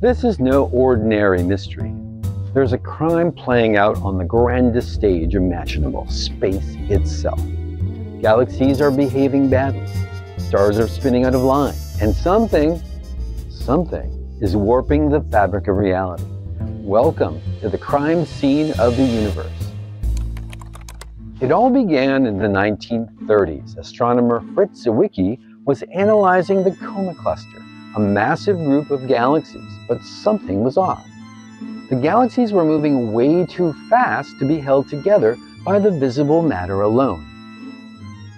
This is no ordinary mystery. There's a crime playing out on the grandest stage imaginable, space itself. Galaxies are behaving badly, stars are spinning out of line, and something is warping the fabric of reality. Welcome to the crime scene of the universe. It all began in the 1930s. Astronomer Fritz Zwicky was analyzing the Coma Cluster, a massive group of galaxies, but something was off. The galaxies were moving way too fast to be held together by the visible matter alone.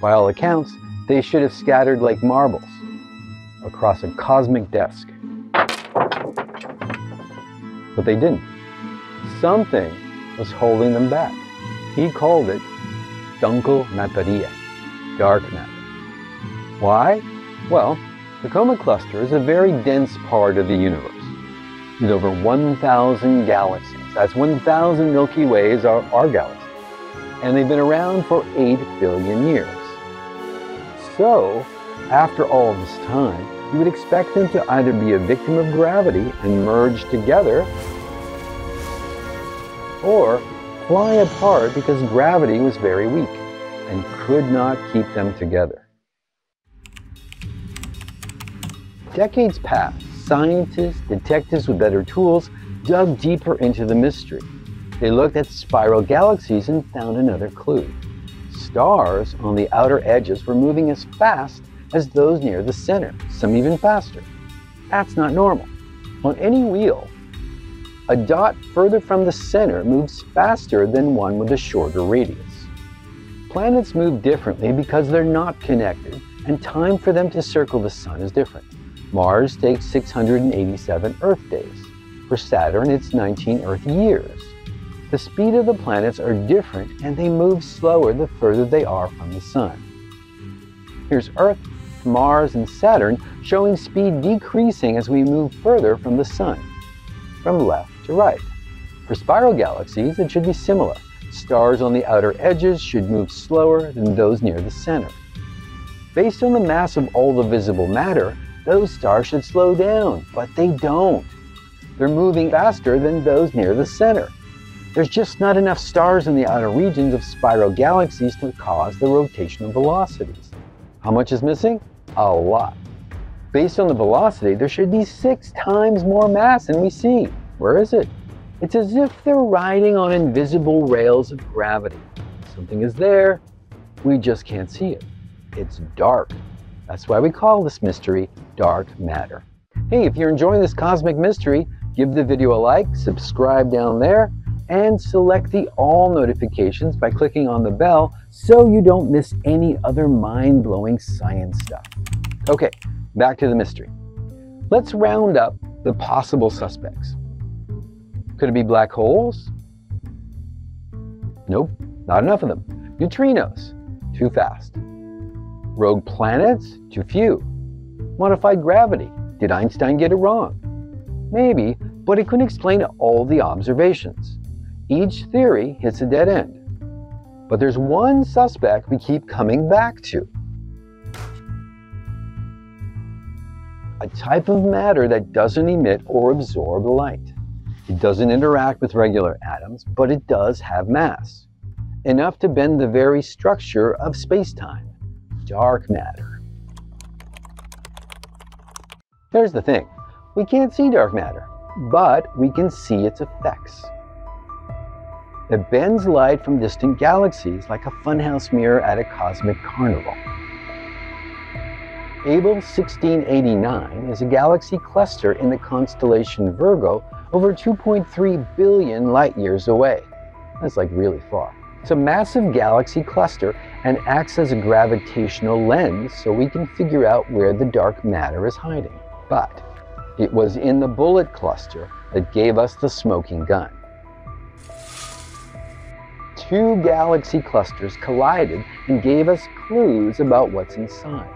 By all accounts, they should have scattered like marbles across a cosmic disk. But they didn't. Something was holding them back. He called it Dunkle Materia, dark matter. Why? Well, the Coma Cluster is a very dense part of the universe, with over 1,000 galaxies. That's 1,000 Milky Ways are our galaxies. And they've been around for 8 billion years. So, after all this time, you would expect them to either be a victim of gravity and merge together, or fly apart because gravity was very weak and could not keep them together. Decades passed. Scientists, detectives with better tools, dug deeper into the mystery. They looked at spiral galaxies and found another clue. Stars on the outer edges were moving as fast as those near the center, some even faster. That's not normal. On any wheel, a dot further from the center moves faster than one with a shorter radius. Planets move differently because they're not connected, and time for them to circle the sun is different. Mars takes 687 Earth days. For Saturn, it's 19 Earth years. The speed of the planets are different, and they move slower the further they are from the sun. Here's Earth, Mars, and Saturn showing speed decreasing as we move further from the sun, from left to right. For spiral galaxies, it should be similar. Stars on the outer edges should move slower than those near the center. Based on the mass of all the visible matter, those stars should slow down, but they don't. They're moving faster than those near the center. There's just not enough stars in the outer regions of spiral galaxies to cause the rotational velocities. How much is missing? A lot. Based on the velocity, there should be 6 times more mass than we see. Where is it? It's as if they're riding on invisible rails of gravity. Something is there, we just can't see it. It's dark. That's why we call this mystery dark matter. Hey, if you're enjoying this cosmic mystery, give the video a like, subscribe down there, and select the all notifications by clicking on the bell so you don't miss any other mind-blowing science stuff. Okay, back to the mystery. Let's round up the possible suspects. Could it be black holes? Nope, not enough of them. Neutrinos, too fast. Rogue planets? Too few. Modified gravity? Did Einstein get it wrong? Maybe, but it couldn't explain all the observations. Each theory hits a dead end. But there's one suspect we keep coming back to. A type of matter that doesn't emit or absorb light. It doesn't interact with regular atoms, but it does have mass. Enough to bend the very structure of space-time. Dark matter. Here's the thing. We can't see dark matter, but we can see its effects. It bends light from distant galaxies like a funhouse mirror at a cosmic carnival. Abell 1689 is a galaxy cluster in the constellation Virgo, over 2.3 billion light years away. That's like really far. It's a massive galaxy cluster and acts as a gravitational lens so we can figure out where the dark matter is hiding. But it was in the Bullet Cluster that gave us the smoking gun. 2 galaxy clusters collided and gave us clues about what's inside.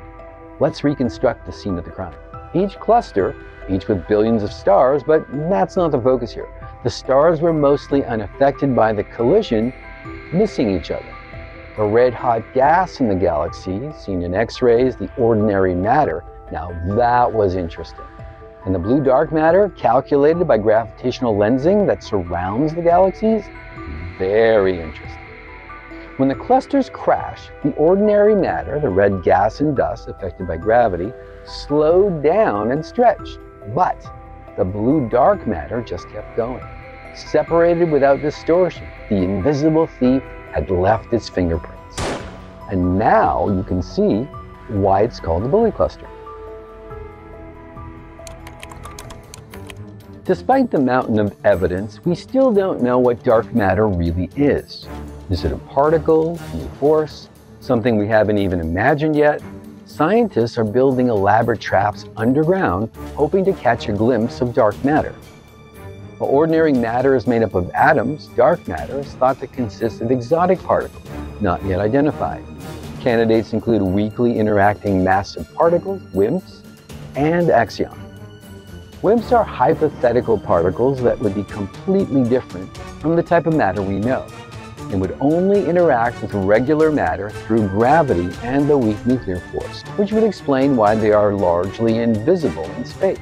Let's reconstruct the scene of the crime. Each cluster, each with billions of stars, but that's not the focus here. The stars were mostly unaffected by the collision, missing each other. The red-hot gas in the galaxy, seen in X-rays, the ordinary matter, now that was interesting. And the blue dark matter, calculated by gravitational lensing that surrounds the galaxies, very interesting. When the clusters crash, the ordinary matter, the red gas and dust affected by gravity, slowed down and stretched. But the blue dark matter just kept going, separated without distortion. The invisible thief had left its fingerprints. And now you can see why it's called the Bullet Cluster. Despite the mountain of evidence, we still don't know what dark matter really is. Is it a particle, a new force, something we haven't even imagined yet? Scientists are building elaborate traps underground, hoping to catch a glimpse of dark matter. While ordinary matter is made up of atoms, dark matter is thought to consist of exotic particles, not yet identified. Candidates include weakly interacting massive particles, WIMPs, and axions. WIMPs are hypothetical particles that would be completely different from the type of matter we know, and would only interact with regular matter through gravity and the weak nuclear force, which would explain why they are largely invisible in space.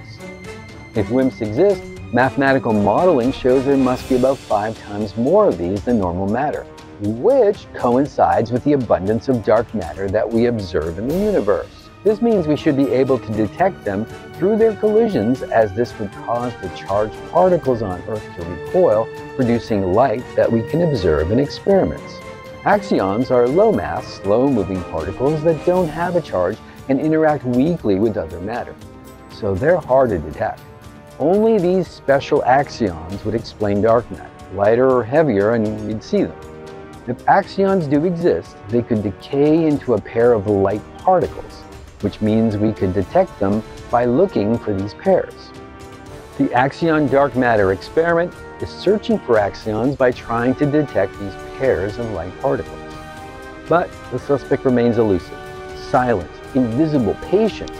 If WIMPs exist, mathematical modeling shows there must be about 5 times more of these than normal matter, which coincides with the abundance of dark matter that we observe in the universe. This means we should be able to detect them through their collisions, as this would cause the charged particles on Earth to recoil, producing light that we can observe in experiments. Axions are low-mass, slow-moving particles that don't have a charge and interact weakly with other matter, so they're hard to detect. Only these special axions would explain dark matter, lighter or heavier, and we'd see them. If axions do exist, they could decay into a pair of light particles, which means we could detect them by looking for these pairs. The Axion Dark Matter Experiment is searching for axions by trying to detect these pairs of light particles. But the suspect remains elusive, silent, invisible, patient.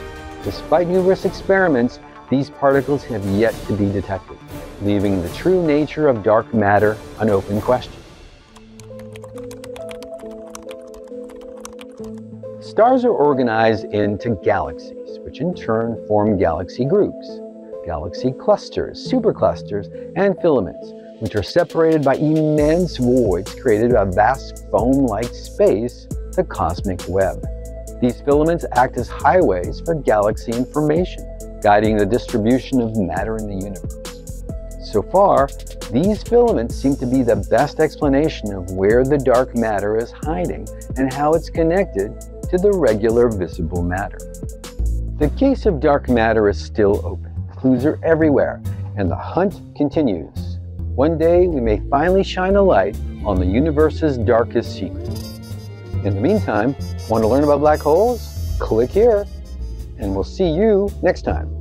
Despite numerous experiments, these particles have yet to be detected, leaving the true nature of dark matter an open question. Stars are organized into galaxies, which in turn form galaxy groups, galaxy clusters, superclusters, and filaments, which are separated by immense voids created by a vast foam-like space, the cosmic web. These filaments act as highways for galaxy information, guiding the distribution of matter in the universe. So far, these filaments seem to be the best explanation of where the dark matter is hiding and how it's connected to the regular visible matter. The case of dark matter is still open. Clues are everywhere, and the hunt continues. One day, we may finally shine a light on the universe's darkest secret. In the meantime, want to learn about black holes? Click here, and we'll see you next time.